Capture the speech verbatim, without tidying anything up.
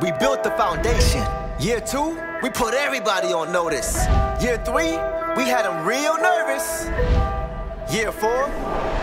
we built the foundation. Year two, we put everybody on notice. Year three, we had them real nervous. Year four,